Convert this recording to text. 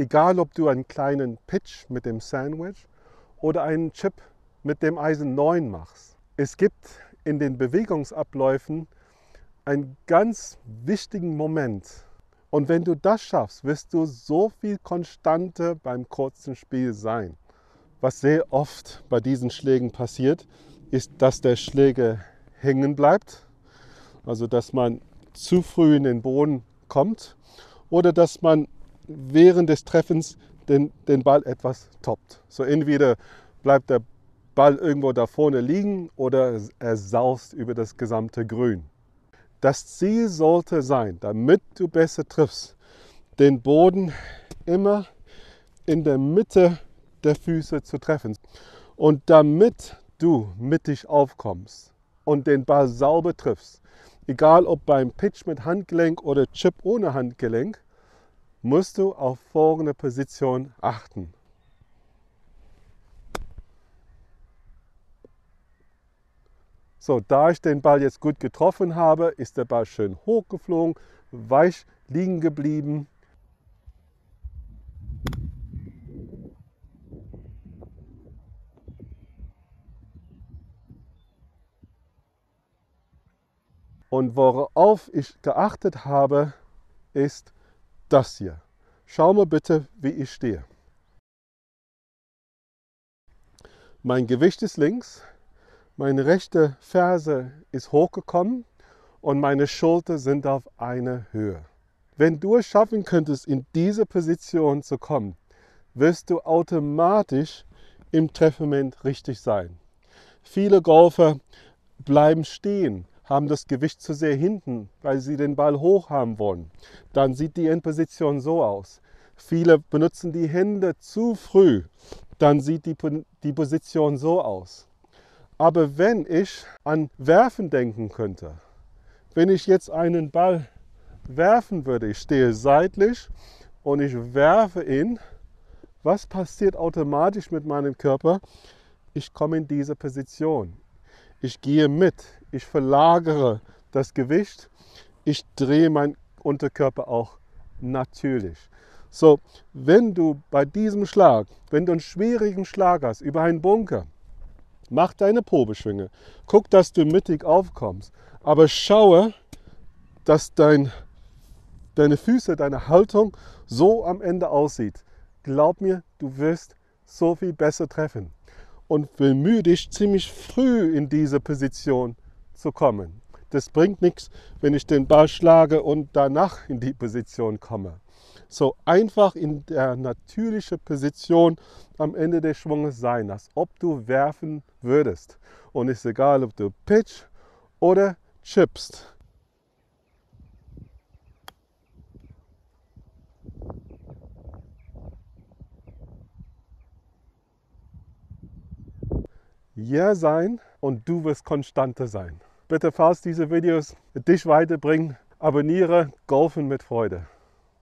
Egal, ob du einen kleinen Pitch mit dem Sandwich oder einen Chip mit dem Eisen 9 machst. Es gibt in den Bewegungsabläufen einen ganz wichtigen Moment. Und wenn du das schaffst, wirst du so viel konstanter beim kurzen Spiel sein. Was sehr oft bei diesen Schlägen passiert, ist, dass der Schläger hängen bleibt. Also, dass man zu früh in den Boden kommt oder dass man während des Treffens den Ball etwas toppt. So entweder bleibt der Ball irgendwo da vorne liegen oder er saust über das gesamte Grün. Das Ziel sollte sein, damit du besser triffst, den Boden immer in der Mitte der Füße zu treffen. Und damit du mittig aufkommst und den Ball sauber triffst, egal ob beim Pitch mit Handgelenk oder Chip ohne Handgelenk, musst du auf folgende Position achten. So, da ich den Ball jetzt gut getroffen habe, ist der Ball schön hochgeflogen, weich liegen geblieben. Und worauf ich geachtet habe, ist das hier. Schau mal bitte, wie ich stehe. Mein Gewicht ist links, meine rechte Ferse ist hochgekommen und meine Schultern sind auf einer Höhe. Wenn du es schaffen könntest, in diese Position zu kommen, wirst du automatisch im Treffmoment richtig sein. Viele Golfer bleiben stehen, haben das Gewicht zu sehr hinten, weil sie den Ball hoch haben wollen. Dann sieht die Endposition so aus. Viele benutzen die Hände zu früh, dann sieht die Position so aus. Aber wenn ich an Werfen denken könnte, wenn ich jetzt einen Ball werfen würde, ich stehe seitlich und ich werfe ihn, was passiert automatisch mit meinem Körper? Ich komme in diese Position. Ich gehe mit, ich verlagere das Gewicht, ich drehe meinen Unterkörper auch natürlich. So, wenn du bei diesem Schlag, wenn du einen schwierigen Schlag hast über einen Bunker, mach deine Probeschwinge, guck, dass du mittig aufkommst, aber schaue, dass deine Füße, deine Haltung so am Ende aussieht. Glaub mir, du wirst so viel besser treffen. Und bemühe dich, ziemlich früh in diese Position zu kommen. Das bringt nichts, wenn ich den Ball schlage und danach in die Position komme. So einfach in der natürlichen Position am Ende des Schwunges sein, als ob du werfen würdest. Und ist egal, ob du pitch oder chippst. Ja sein und du wirst konstanter sein. Bitte, falls diese Videos dich weiterbringen, abonniere Golfen mit Freude.